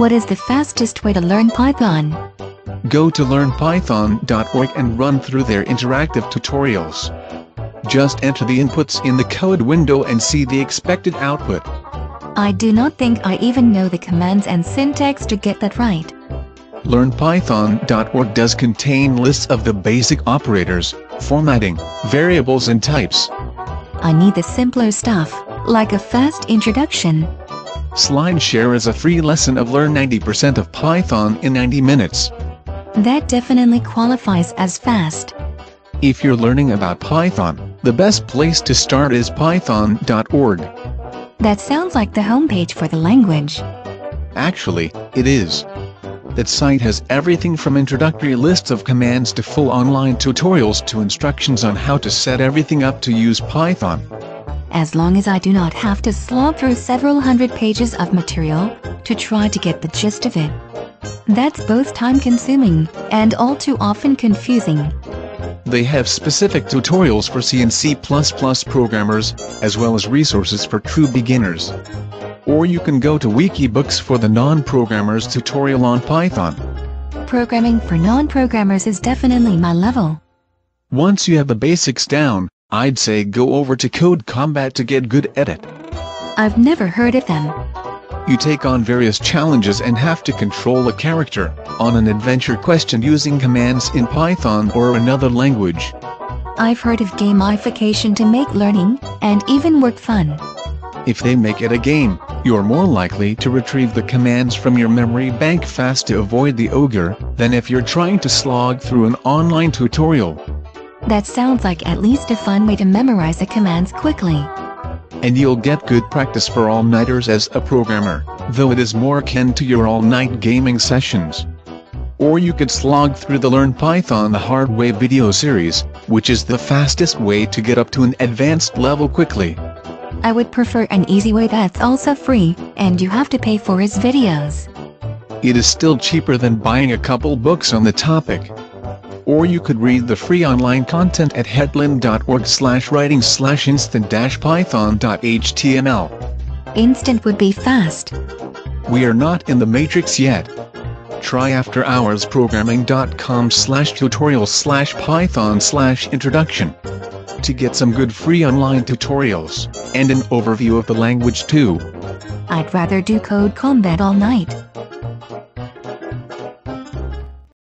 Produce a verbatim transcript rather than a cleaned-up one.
What is the fastest way to learn Python? Go to learn python dot org and run through their interactive tutorials. Just enter the inputs in the code window and see the expected output. I do not think I even know the commands and syntax to get that right. learn python dot org does contain lists of the basic operators, formatting, variables and types. I need the simpler stuff, like a fast introduction. SlideShare is a free lesson of Learn ninety percent of Python in ninety minutes. That definitely qualifies as fast. If you're learning about Python, the best place to start is python dot org. That sounds like the homepage for the language. Actually, it is. That site has everything from introductory lists of commands to full online tutorials to instructions on how to set everything up to use Python. As long as I do not have to slog through several hundred pages of material to try to get the gist of it. That's both time-consuming and all too often confusing. They have specific tutorials for C and C plus plus programmers, as well as resources for true beginners. Or you can go to WikiBooks for the non-programmers tutorial on Python. Programming for non-programmers is definitely my level. Once you have the basics down, I'd say go over to Code Combat to get good at it. I've never heard of them. You take on various challenges and have to control a character on an adventure question using commands in Python or another language. I've heard of gamification to make learning and even work fun. If they make it a game, you're more likely to retrieve the commands from your memory bank fast to avoid the ogre than if you're trying to slog through an online tutorial. That sounds like at least a fun way to memorize the commands quickly. And you'll get good practice for all-nighters as a programmer, though it is more akin to your all-night gaming sessions. Or you could slog through the Learn Python the Hard Way video series, which is the fastest way to get up to an advanced level quickly. I would prefer an easy way that's also free, and you have to pay for its videos. It is still cheaper than buying a couple books on the topic. Or you could read the free online content at hetland dot org slash writing slash instant dash python dot h t m l. Instant would be fast. We are not in the matrix yet. Try after hours programming dot com slash tutorial slash python slash introduction to get some good free online tutorials and an overview of the language too. I'd rather do Code Combat all night.